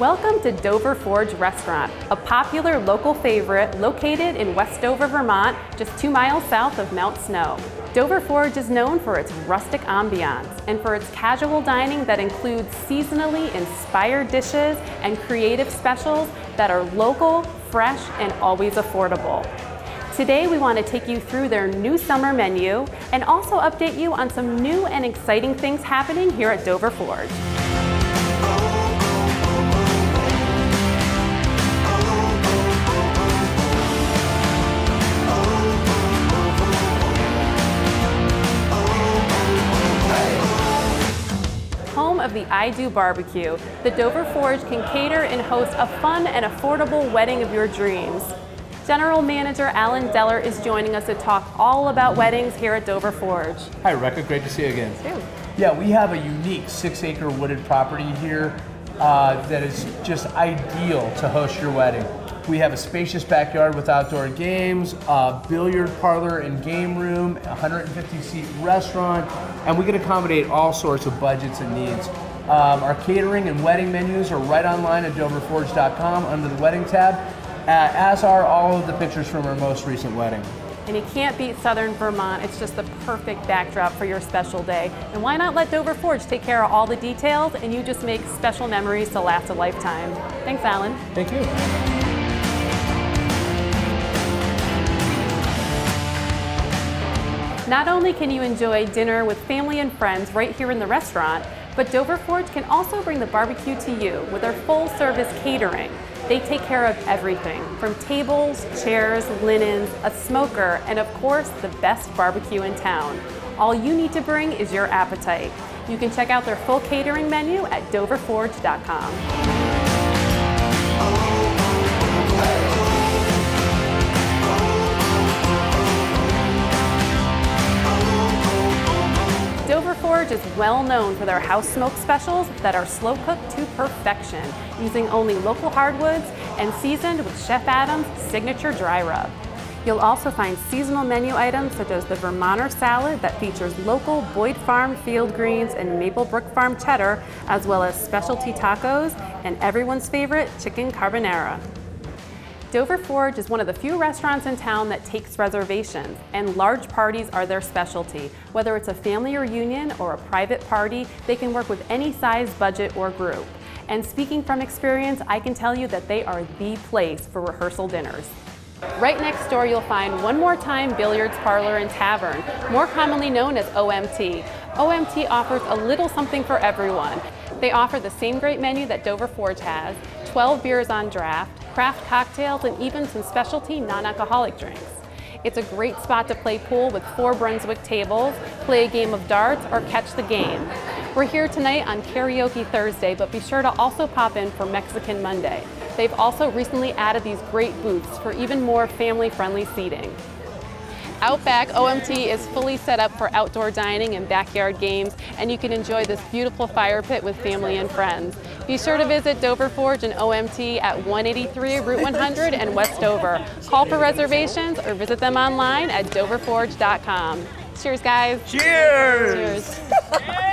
Welcome to Dover Forge Restaurant, a popular local favorite located in West Dover, Vermont, just 2 miles south of Mount Snow. Dover Forge is known for its rustic ambiance and for its casual dining that includes seasonally inspired dishes and creative specials that are local, fresh, and always affordable. Today we want to take you through their new summer menu and also update you on some new and exciting things happening here at Dover Forge. Of the I Do Barbecue, the Dover Forge can cater and host a fun and affordable wedding of your dreams. General Manager Alan Deller is joining us to talk all about weddings here at Dover Forge. Hi Rebecca, great to see you again. You too. Yeah, we have a unique 6-acre wooded property here that is just ideal to host your wedding. We have a spacious backyard with outdoor games, a billiard parlor and game room, a 150-seat restaurant, and we can accommodate all sorts of budgets and needs. Our catering and wedding menus are right online at doverforge.com under the wedding tab, as are all of the pictures from our most recent wedding. And you can't beat Southern Vermont. It's just the perfect backdrop for your special day. And why not let Dover Forge take care of all the details, and you just make special memories to last a lifetime. Thanks, Alan. Thank you. Not only can you enjoy dinner with family and friends right here in the restaurant, but Dover Forge can also bring the barbecue to you with their full-service catering. They take care of everything from tables, chairs, linens, a smoker, and of course, the best barbecue in town. All you need to bring is your appetite. You can check out their full catering menu at doverforge.com. Dover Forge is well known for their house smoked specials that are slow cooked to perfection, using only local hardwoods and seasoned with Chef Adam's signature dry rub. You'll also find seasonal menu items such as the Vermonter salad that features local Boyd Farm field greens and Maple Brook Farm cheddar, as well as specialty tacos and everyone's favorite chicken carbonara. Dover Forge is one of the few restaurants in town that takes reservations, and large parties are their specialty. Whether it's a family reunion or a private party, they can work with any size, budget, or group. And speaking from experience, I can tell you that they are the place for rehearsal dinners. Right next door, you'll find One More Time Billiards Parlor and Tavern, more commonly known as OMT. OMT offers a little something for everyone. They offer the same great menu that Dover Forge has, 12 beers on draft, craft cocktails, and even some specialty non-alcoholic drinks. It's a great spot to play pool with 4 Brunswick tables, play a game of darts, or catch the game. We're here tonight on Karaoke Thursday, but be sure to also pop in for Mexican Monday. They've also recently added these great booths for even more family-friendly seating. Out back, OMT is fully set up for outdoor dining and backyard games, and you can enjoy this beautiful fire pit with family and friends. Be sure to visit Dover Forge and OMT at 183 Route 100 and West Dover. Call for reservations or visit them online at doverforge.com. Cheers, guys. Cheers. Cheers.